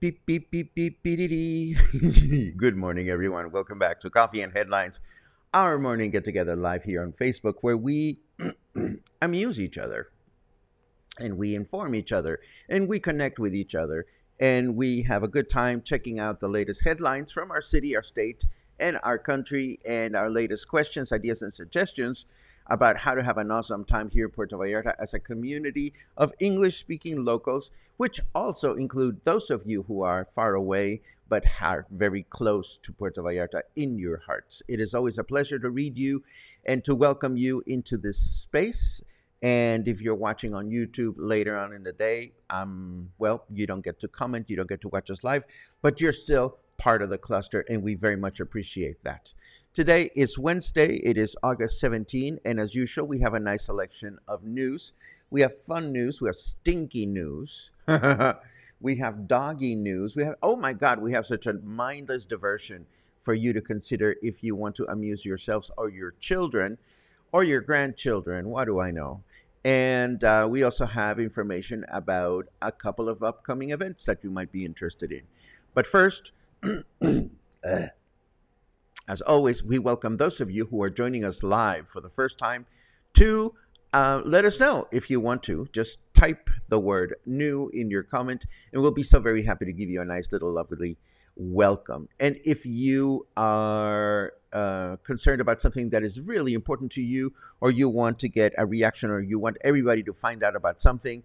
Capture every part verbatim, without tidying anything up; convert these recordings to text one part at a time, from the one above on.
Beep, beep, beep, beep, beep, dee, dee. Good morning, everyone. Welcome back to Coffee and Headlines, our morning get-together live here on Facebook, where we amuse each other, and we inform each other, and we connect with each other, and we have a good time checking out the latest headlines from our city, our state, and our country, and our latest questions, ideas, and suggestions about how to have an awesome time here in Puerto Vallarta as a community of English-speaking locals, which also include those of you who are far away but are very close to Puerto Vallarta in your hearts. It is always a pleasure to read you and to welcome you into this space. And if you're watching on YouTube later on in the day, um, well, you don't get to comment, you don't get to watch us live, but you're still part of the cluster, and we very much appreciate that. Today is Wednesday. It is August seventeenth, and as usual, we have a nice selection of news. We have fun news. We have stinky news. We have doggy news. We have, oh my God, we have such a mindless diversion for you to consider if you want to amuse yourselves or your children or your grandchildren. What do I know? And uh, we also have information about a couple of upcoming events that you might be interested in. But first, uh, as always, we welcome those of you who are joining us live for the first time to uh, let us know if you want to. Just type the word new in your comment, and we'll be so very happy to give you a nice little lovely welcome. And if you are uh, concerned about something that is really important to you, or you want to get a reaction, or you want everybody to find out about something,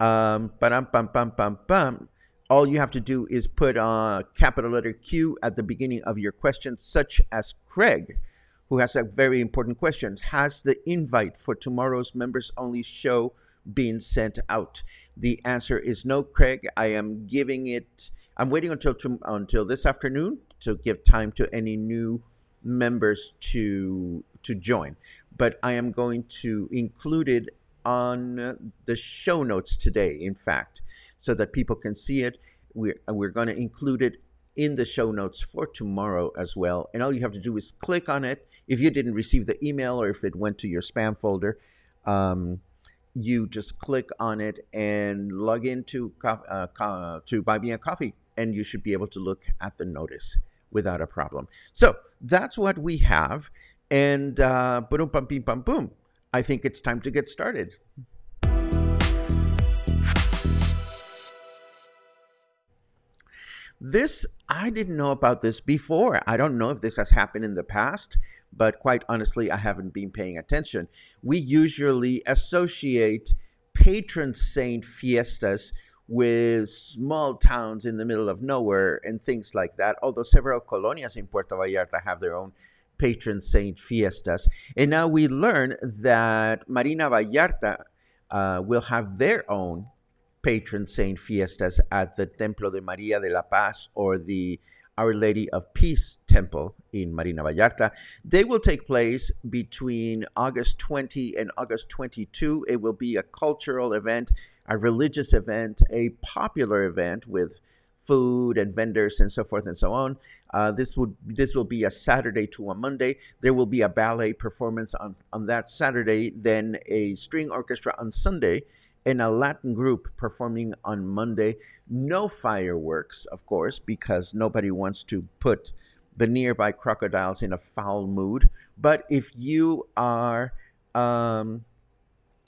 um, ba-dum, bum, bum, bum, bum, all you have to do is put a capital letter Q at the beginning of your question, such as Craig, who has a very important question. Has the invite for tomorrow's members-only show been sent out? The answer is no, Craig. I am giving it, I'm waiting until, until this afternoon to give time to any new members to, to join. But I am going to include it on the show notes today, in fact, so that people can see it. We're, we're going to include it in the show notes for tomorrow as well. And all you have to do is click on it. If you didn't receive the email or if it went to your spam folder, um, you just click on it and log into uh, to Buy Me a Coffee, and you should be able to look at the notice without a problem. So that's what we have. And uh, boom, bum, bing, bum, boom. I think it's time to get started. This, I didn't know about this before. I don't know if this has happened in the past, but quite honestly, I haven't been paying attention. We usually associate patron saint fiestas with small towns in the middle of nowhere and things like that, although several colonias in Puerto Vallarta have their own patron saint fiestas. And now we learn that Marina Vallarta uh, will have their own patron saint fiestas at the Templo de María de la Paz, or the Our Lady of Peace Temple in Marina Vallarta. They will take place between August twentieth and August twenty-second. It will be a cultural event, a religious event, a popular event with food and vendors and so forth and so on. Uh, this would this will be a Saturday to a Monday. There will be a ballet performance on, on that Saturday, then a string orchestra on Sunday, and a Latin group performing on Monday. No fireworks, of course, because nobody wants to put the nearby crocodiles in a foul mood. But if you are um,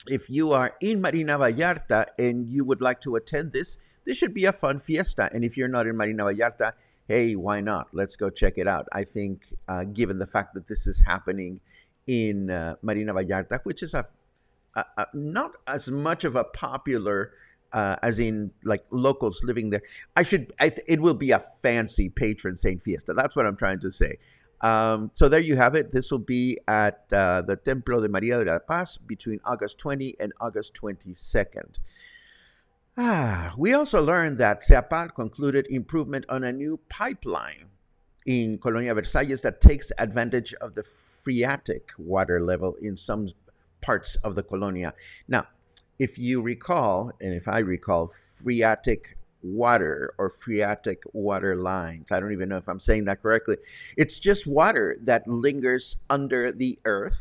if you are in Marina Vallarta and you would like to attend this, this should be a fun fiesta. And if you're not in Marina Vallarta, hey, why not? Let's go check it out. I think uh, given the fact that this is happening in uh, Marina Vallarta, which is a Uh, uh, not as much of a popular uh, as in like locals living there. I should, I th it will be a fancy patron saint fiesta. That's what I'm trying to say. Um, so there you have it. This will be at uh, the Templo de María de la Paz between August twentieth and August twenty-second. Ah, we also learned that Seapal concluded improvement on a new pipeline in Colonia Versalles that takes advantage of the phreatic water level in some parts of the Colonia. Now, if you recall, and if I recall, phreatic water or phreatic water lines, I don't even know if I'm saying that correctly. It's just water that lingers under the earth,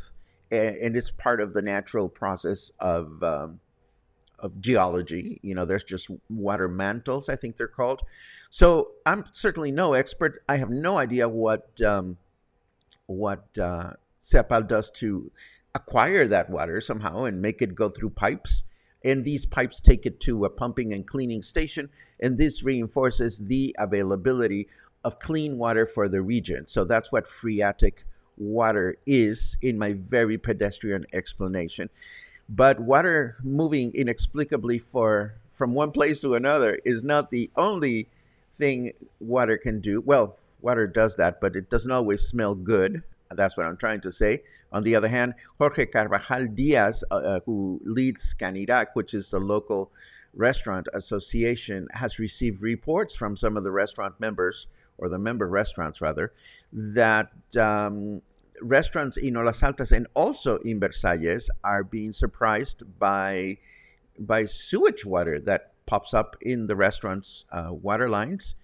and, and it's part of the natural process of, um, of geology. You know, there's just water mantles, I think they're called. So I'm certainly no expert. I have no idea what, um, what uh, Seapal does to acquire that water somehow and make it go through pipes, and these pipes take it to a pumping and cleaning station, and this reinforces the availability of clean water for the region. So that's what phreatic water is in my very pedestrian explanation. But water moving inexplicably for from one place to another is not the only thing water can do. Well, water does that, but it doesn't always smell good. That's what I'm trying to say. On the other hand, Jorge Carvajal Diaz, uh, who leads Canirac, which is the local restaurant association, has received reports from some of the restaurant members, or the member restaurants rather, that um, restaurants in Olas Altas and also in Versalles are being surprised by, by sewage water that pops up in the restaurant's uh, water lines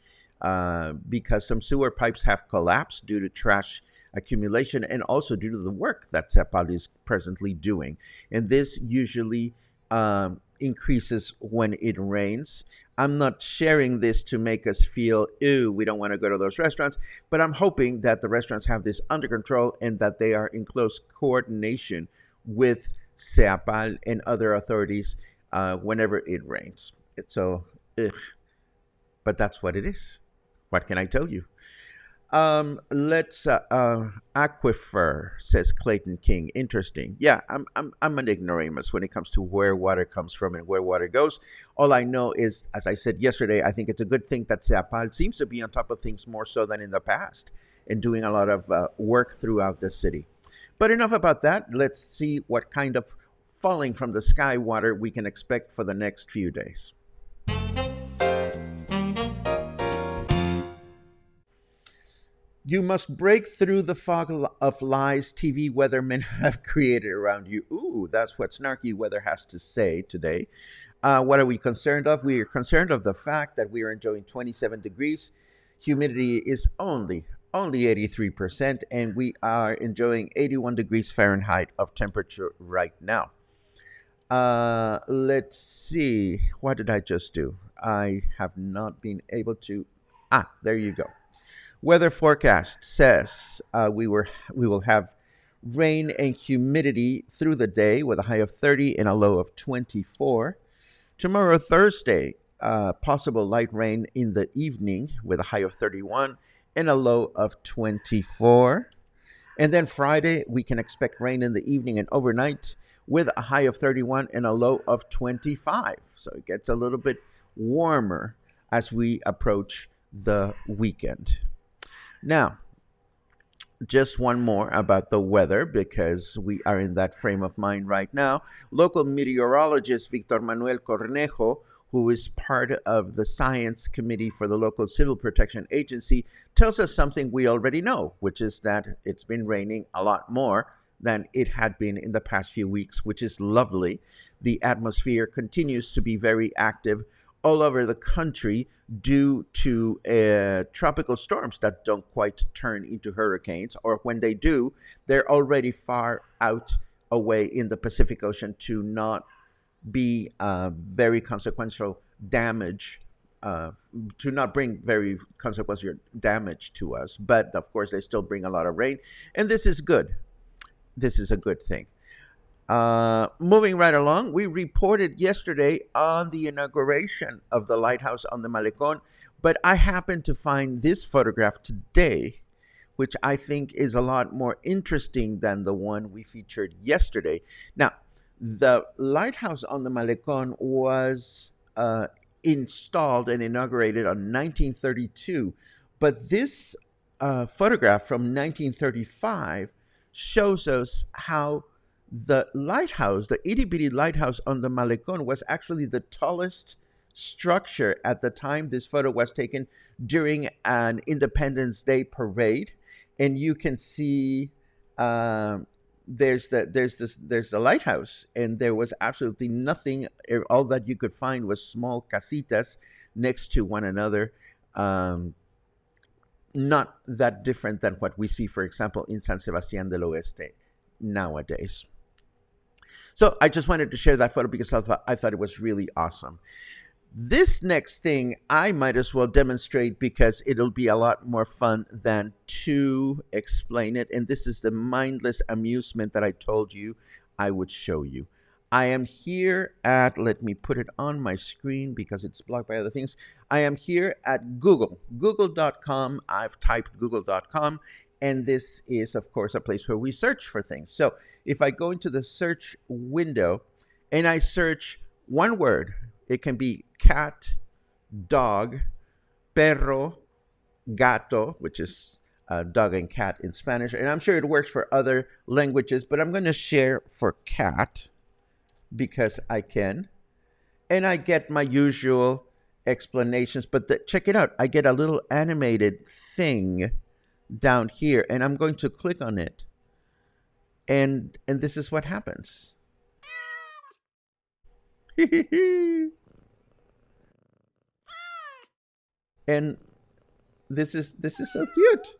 uh, because some sewer pipes have collapsed due to trash accumulation and also due to the work that Seapal is presently doing. And this usually um, increases when it rains. I'm not sharing this to make us feel, ew, we don't want to go to those restaurants, but I'm hoping that the restaurants have this under control and that they are in close coordination with Seapal and other authorities uh, whenever it rains. So, ugh. But that's what it is. What can I tell you? Um, let's, uh, uh, aquifer, says Clayton King. Interesting. Yeah, I'm, I'm, I'm an ignoramus when it comes to where water comes from and where water goes. All I know is, as I said yesterday, I think it's a good thing that Seapal seems to be on top of things more so than in the past and doing a lot of uh, work throughout the city. But enough about that. Let's see what kind of falling from the sky water we can expect for the next few days. You must break through the fog of lies T V weathermen have created around you. Ooh, that's what snarky weather has to say today. Uh, what are we concerned of? We are concerned of the fact that we are enjoying twenty-seven degrees. Humidity is only, only eighty-three percent, and we are enjoying eighty-one degrees Fahrenheit of temperature right now. Uh, let's see. What did I just do? I have not been able to. Ah, there you go. Weather forecast says uh, we were we will have rain and humidity through the day with a high of thirty and a low of twenty-four. Tomorrow, Thursday, uh, possible light rain in the evening with a high of thirty-one and a low of twenty-four. And then Friday, we can expect rain in the evening and overnight with a high of thirty-one and a low of twenty-five. So it gets a little bit warmer as we approach the weekend. Now, just one more about the weather, because we are in that frame of mind right now. Local meteorologist Victor Manuel Cornejo, who is part of the science committee for the local civil protection agency, tells us something we already know, which is that it's been raining a lot more than it had been in the past few weeks, which is lovely. The atmosphere continues to be very active all over the country due to uh, tropical storms that don't quite turn into hurricanes, or when they do, they're already far out away in the Pacific Ocean to not be uh, very consequential damage, uh, to not bring very consequential damage to us. But of course, they still bring a lot of rain, and this is good. This is a good thing. Uh, moving right along, we reported yesterday on the inauguration of the lighthouse on the Malecón, but I happened to find this photograph today, which I think is a lot more interesting than the one we featured yesterday. Now, the lighthouse on the Malecón was uh, installed and inaugurated on nineteen thirty-two, but this uh, photograph from nineteen thirty-five shows us how the lighthouse, the itty-bitty lighthouse on the Malecón, was actually the tallest structure at the time. This photo was taken during an Independence Day parade, and you can see uh, there's the there's this there's the lighthouse, and there was absolutely nothing. All that you could find was small casitas next to one another. Um, not that different than what we see, for example, in San Sebastian del Oeste nowadays. So I just wanted to share that photo because I thought, I thought it was really awesome. This next thing I might as well demonstrate because it'll be a lot more fun than to explain it. And this is the mindless amusement that I told you I would show you. I am here at, let me put it on my screen because it's blocked by other things. I am here at Google, google dot com. I've typed google dot com, and this is, of course, a place where we search for things. So if I go into the search window and I search one word, it can be cat, dog, perro, gato, which is uh, dog and cat in Spanish. And I'm sure it works for other languages, but I'm going to share for cat, because I can, and I get my usual explanations, but the, check it out. I get a little animated thing down here, and I'm going to click on it, and and this is what happens. And this is this is so cute.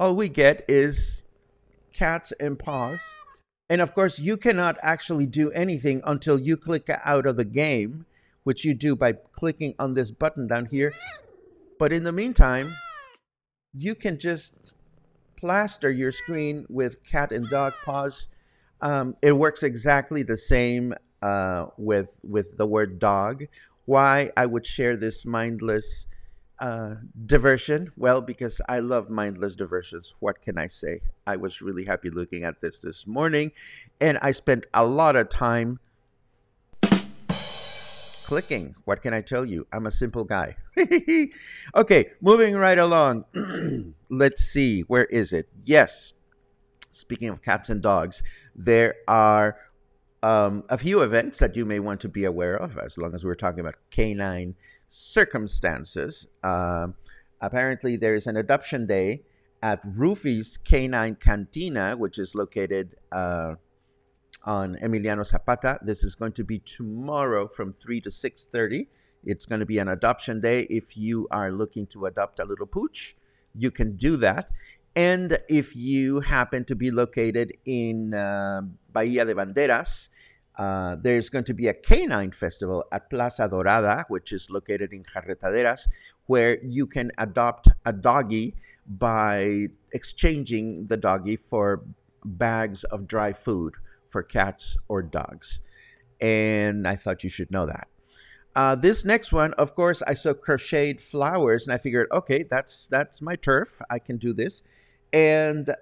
All we get is cats and paws. And of course, you cannot actually do anything until you click out of the game, which you do by clicking on this button down here. But in the meantime, you can just plaster your screen with cat and dog paws. Um, it works exactly the same uh, with, with the word dog. Why I would share this mindless uh, diversion? Well, because I love mindless diversions. What can I say? I was really happy looking at this this morning, and I spent a lot of time clicking. What can I tell you? I'm a simple guy. Okay, moving right along. Let's see, where is it? Yes, speaking of cats and dogs, there are um, a few events that you may want to be aware of, as long as we're talking about canine circumstances. Um, apparently, there is an adoption day at Rufy's Canine Cantina, which is located uh, on Emiliano Zapata. This is going to be tomorrow from three to six thirty. It's going to be an adoption day. If you are looking to adopt a little pooch, you can do that. And if you happen to be located in uh, Bahía de Banderas, uh, there's going to be a canine festival at Plaza Dorada, which is located in Jarretaderas, where you can adopt a doggy by exchanging the doggy for bags of dry food for cats or dogs. And I thought you should know that. Uh, this next one, of course, I saw crocheted flowers, and I figured, okay, that's that's my turf. I can do this. And,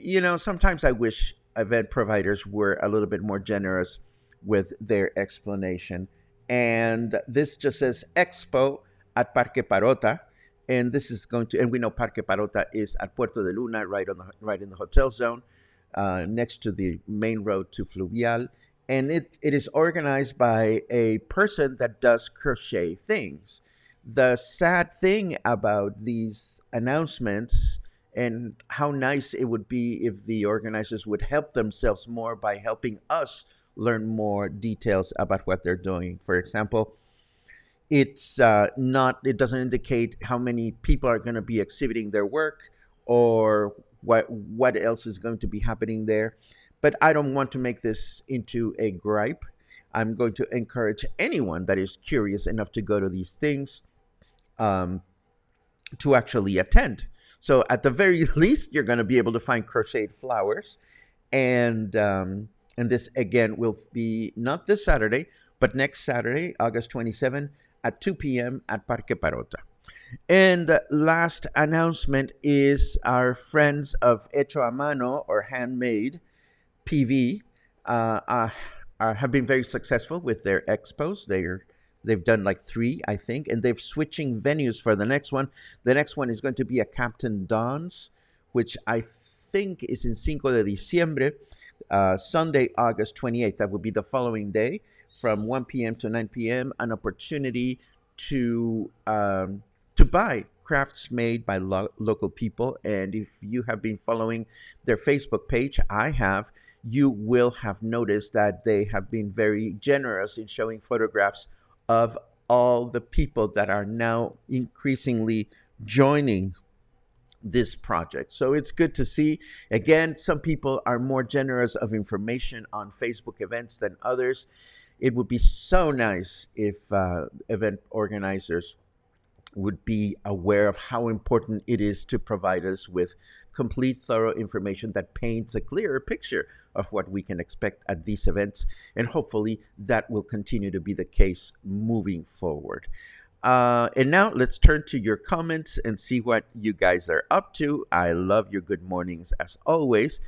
you know, sometimes I wish event providers were a little bit more generous with their explanation. And this just says Expo at Parque Parota. And this is going to, and we know Parque Parota is at Puerto de Luna, right on the right in the hotel zone, uh, next to the main road to Fluvial, and it it is organized by a person that does crochet things. The sad thing about these announcements and how nice it would be if the organizers would help themselves more by helping us learn more details about what they're doing. For example, it's uh, not, it doesn't indicate how many people are going to be exhibiting their work or what, what else is going to be happening there. But I don't want to make this into a gripe. I'm going to encourage anyone that is curious enough to go to these things um, to actually attend. So at the very least, you're going to be able to find crocheted flowers. And um, and this, again, will be not this Saturday, but next Saturday, August twenty-seventh at two p m at Parque Parota. And the last announcement is our friends of Hecho a Mano, or Handmade P V, uh, are, are, have been very successful with their expos. They're, they've done like three, I think, and they're switching venues for the next one. The next one is going to be a Captain Don's, which I think is in Cinco de Diciembre, uh, Sunday, August twenty-eighth. That will be the following day, from one p m to nine p m, an opportunity to um, to buy crafts made by lo local people. And if you have been following their Facebook page, I have, you will have noticed that they have been very generous in showing photographs of all the people that are now increasingly joining this project. So it's good to see. Again, some people are more generous of information on Facebook events than others. It would be so nice if uh, event organizers would be aware of how important it is to provide us with complete, thorough information that paints a clearer picture of what we can expect at these events. And hopefully that will continue to be the case moving forward. Uh, and now let's turn to your comments and see what you guys are up to. I love your good mornings as always.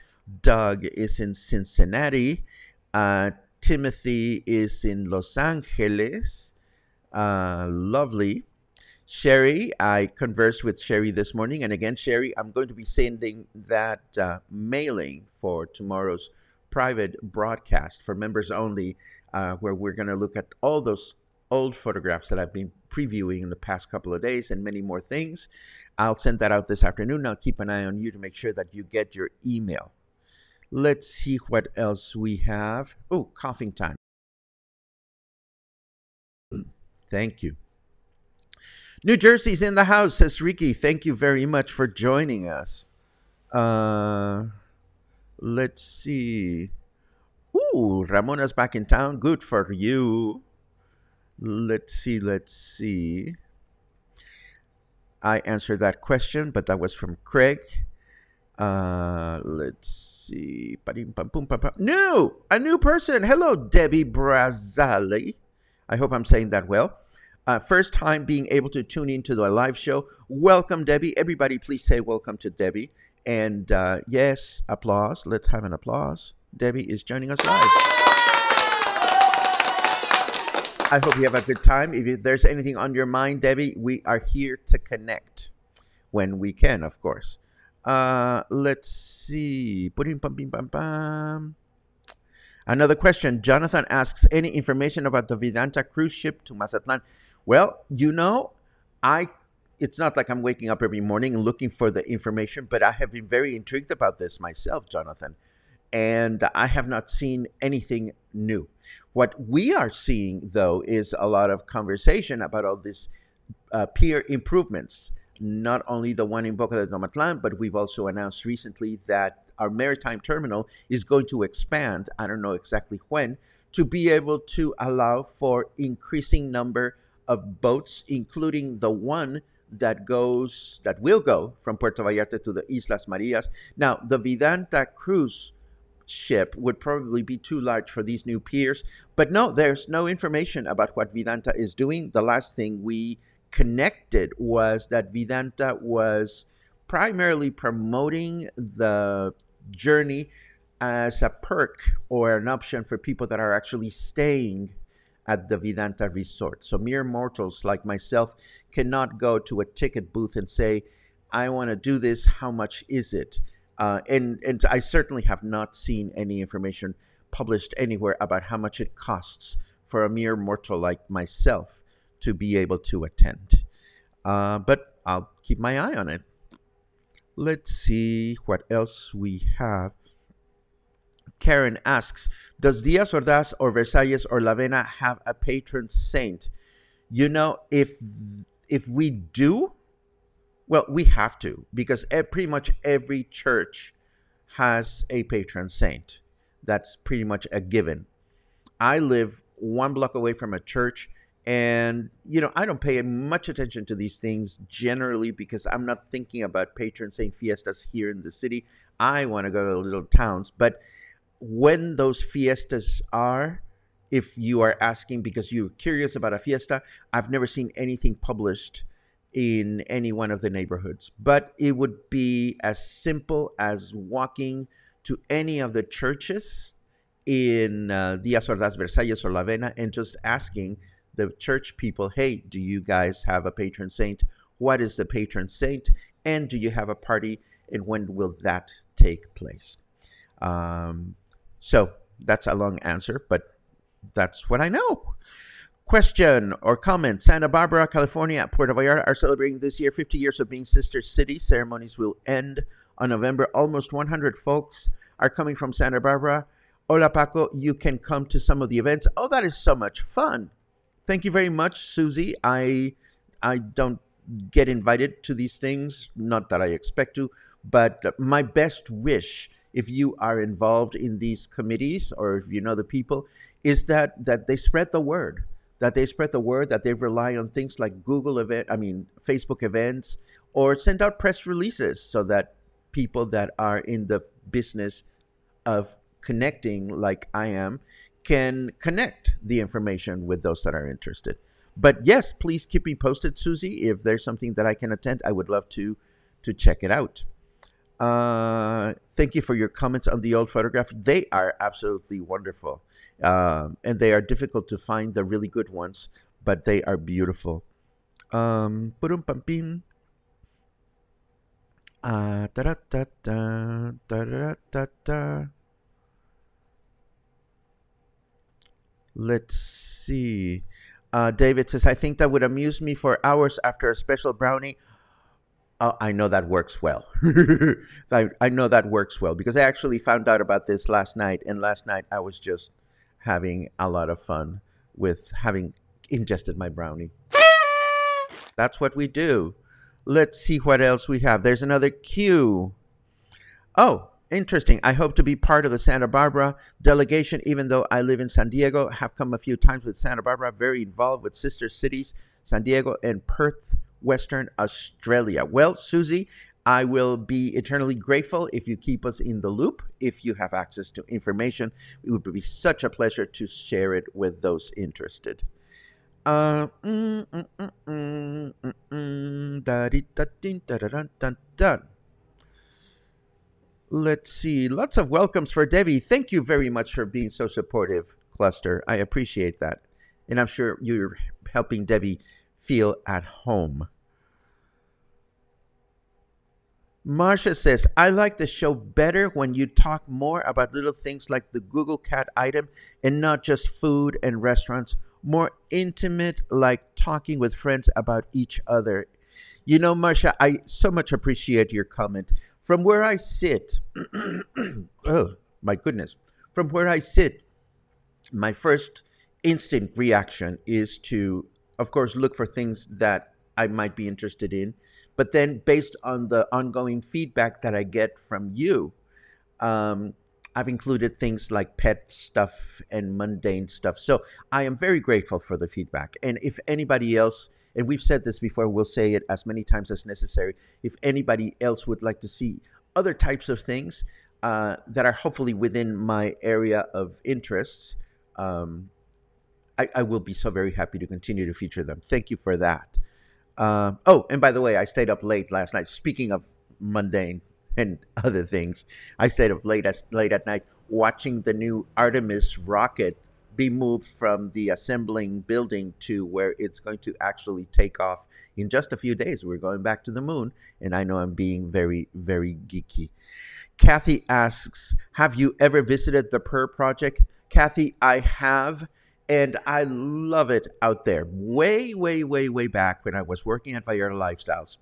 Doug is in Cincinnati. Uh, Timothy is in Los Angeles. Uh, lovely. Sherry, I conversed with Sherry this morning. And again, Sherry, I'm going to be sending that uh, mailing for tomorrow's private broadcast for members only, uh, where we're going to look at all those old photographs that I've been previewing in the past couple of days and many more things. I'll send that out this afternoon. I'll keep an eye on you to make sure that you get your email. Let's see what else we have. Oh, coughing time. Thank you. New Jersey's in the house, says Ricky. Thank you very much for joining us. Uh, let's see. Ooh, Ramona's back in town. Good for you. Let's see, let's see. I answered that question, but that was from Craig. Uh, let's see. New! A new person! Hello, Debbie Brazzale. I hope I'm saying that well. Uh, first time being able to tune into the live show. Welcome, Debbie. Everybody, please say welcome to Debbie. And uh, yes, applause. Let's have an applause. Debbie is joining us live. I hope you have a good time. If there's anything on your mind, Debbie, we are here to connect when we can, of course. Uh, let's see. Another question. Jonathan asks, any information about the Vidanta cruise ship to Mazatlan? Well, you know, I it's not like I'm waking up every morning and looking for the information, but I have been very intrigued about this myself, Jonathan, and I have not seen anything new. What we are seeing, though, is a lot of conversation about all these uh, pier improvements, not only the one in Boca del Tomatlán, but we've also announced recently that our maritime terminal is going to expand, I don't know exactly when, to be able to allow for increasing number of boats, including the one that goes, that will go from Puerto Vallarta to the Islas Marías. Now, the Vidanta cruise ship would probably be too large for these new piers, but no, there's no information about what Vidanta is doing. The last thing we connected was that Vidanta was primarily promoting the journey as a perk or an option for people that are actually staying at the Vidanta resort. So mere mortals like myself cannot go to a ticket booth and say, I want to do this, how much is it? Uh, and, and I certainly have not seen any information published anywhere about how much it costs for a mere mortal like myself to be able to attend. Uh, but I'll keep my eye on it. Let's see what else we have. Karen asks, does Diaz Ordaz or Versalles or Lavena have a patron saint? You know, if if we do, well, we have to, because pretty much every church has a patron saint. That's pretty much a given. I live one block away from a church, and, you know, I don't pay much attention to these things generally because I'm not thinking about patron saint fiestas here in the city. I want to go to the little towns. But when those fiestas are, if you are asking because you're curious about a fiesta, I've never seen anything published in any one of the neighborhoods. But it would be as simple as walking to any of the churches in uh, Diaz Ordaz, Versalles, or Lavena, and just asking the church people, hey, do you guys have a patron saint? What is the patron saint? And do you have a party? And when will that take place? Um, so that's a long answer, but that's what I know. Question or comment. Santa Barbara, California, Puerto Vallarta are celebrating this year fifty years of being sister cities. Ceremonies will end on November. Almost one hundred folks are coming from Santa Barbara. Hola, Paco. You can come to some of the events. Oh, that is so much fun. Thank you very much, Susie. I, I don't get invited to these things. Not that I expect to, but my best wish, if you are involved in these committees or if you know the people, is that, that they spread the word, that they spread the word, that they rely on things like Google event, I mean, Facebook events, or send out press releases so that people that are in the business of connecting like I am can connect the information with those that are interested. But yes, please keep me posted, Susie. If there's something that I can attend, I would love to to check it out. Uh, thank you for your comments on the old photograph. They are absolutely wonderful. Um, and they are difficult to find, the really good ones, but they are beautiful. Um, ba-dum-pam-pim. Uh, da-da-da-da, da-da-da-da. Let's see. Uh, David says, I think that would amuse me for hours after a special brownie. Uh, I know that works well. I, I know that works well because I actually found out about this last night. And last night I was just having a lot of fun with having ingested my brownie. That's what we do. Let's see what else we have. There's another queue. Oh, interesting. I hope to be part of the Santa Barbara delegation, even though I live in San Diego. Have come a few times with Santa Barbara. Very involved with sister cities, San Diego and Perth, Western Australia. Well, Susie, I will be eternally grateful if you keep us in the loop. If you have access to information, it would be such a pleasure to share it with those interested. Uh, mm, mm, mm, mm, mm, mm, da dee, da dee, da da dun, dun, dun. Let's see. Lots of welcomes for Debbie. Thank you very much for being so supportive, Cluster. I appreciate that. And I'm sure you're helping Debbie feel at home. Marcia says, I like the show better when you talk more about little things like the Google Cat item and not just food and restaurants. More intimate, like talking with friends about each other. You know, Marcia, I so much appreciate your comment. From where I sit, oh, my goodness, from where I sit, my first instant reaction is to, of course, look for things that I might be interested in. But then based on the ongoing feedback that I get from you, um, I've included things like pet stuff and mundane stuff. So I am very grateful for the feedback. And if anybody else, and we've said this before, we'll say it as many times as necessary. If anybody else would like to see other types of things uh, that are hopefully within my area of interests, um, I, I will be so very happy to continue to feature them. Thank you for that. Uh, oh, and by the way, I stayed up late last night. Speaking of mundane and other things, I stayed up late, as, late at night watching the new Artemis rocket be moved from the assembling building to where it's going to actually take off in just a few days. We're going back to the moon, and I know I'm being very, very geeky. Kathy asks, have you ever visited the Per project? Kathy, I have, and I love it out there. Way, way, way, way back when I was working at Vallarta Lifestyles,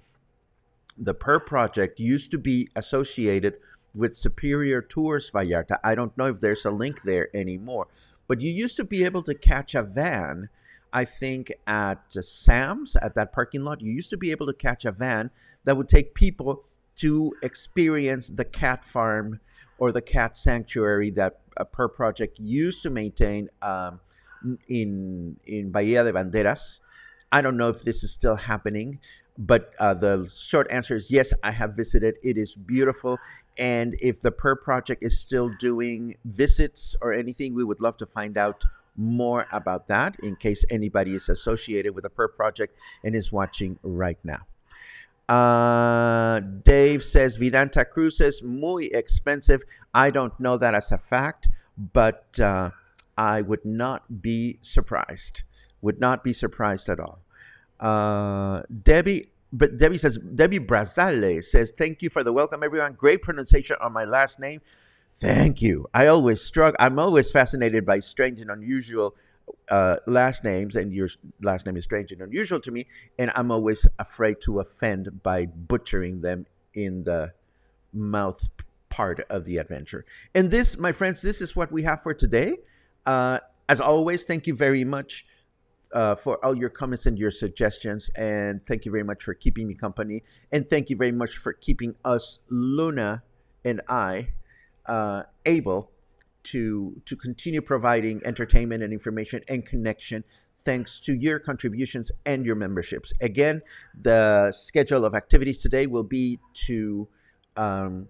the Per project used to be associated with Superior Tours Vallarta. I don't know if there's a link there anymore, but you used to be able to catch a van, I think at Sam's, at that parking lot, you used to be able to catch a van that would take people to experience the cat farm or the cat sanctuary that a Per project used to maintain um, in, in Bahía de Banderas. I don't know if this is still happening, but uh, the short answer is yes, I have visited. It is beautiful. And if the Per project is still doing visits or anything, we would love to find out more about that in case anybody is associated with the Per project and is watching right now. Uh, Dave says, Vidanta Cruises, muy expensive. I don't know that as a fact, but uh, I would not be surprised. Would not be surprised at all. Uh, Debbie, but Debbie says, Debbie Brazzale says, thank you for the welcome, everyone. Great pronunciation on my last name. Thank you. I always struggle. I'm always fascinated by strange and unusual uh, last names, and your last name is strange and unusual to me, and I'm always afraid to offend by butchering them in the mouth part of the adventure. And this, my friends, this is what we have for today. Uh, as always, thank you very much uh, for all your comments and your suggestions, and thank you very much for keeping me company, and thank you very much for keeping us, Luna and I, Uh, able to to continue providing entertainment and information and connection thanks to your contributions and your memberships. Again, the schedule of activities today will be to um,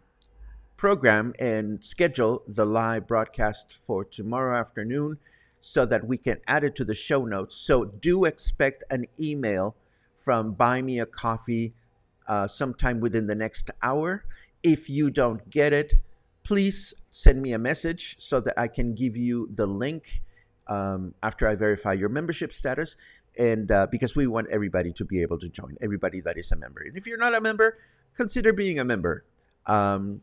program and schedule the live broadcast for tomorrow afternoon so that we can add it to the show notes. So do expect an email from Buy Me a Coffee uh, sometime within the next hour. If you don't get it, please send me a message so that I can give you the link um, after I verify your membership status, and uh, because we want everybody to be able to join, everybody that is a member. And if you're not a member, consider being a member. Um,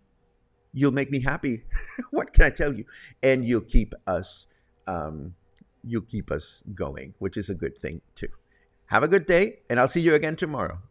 you'll make me happy. What can I tell you? And you'll keep us, um, you'll keep us going, which is a good thing too. Have a good day, and I'll see you again tomorrow.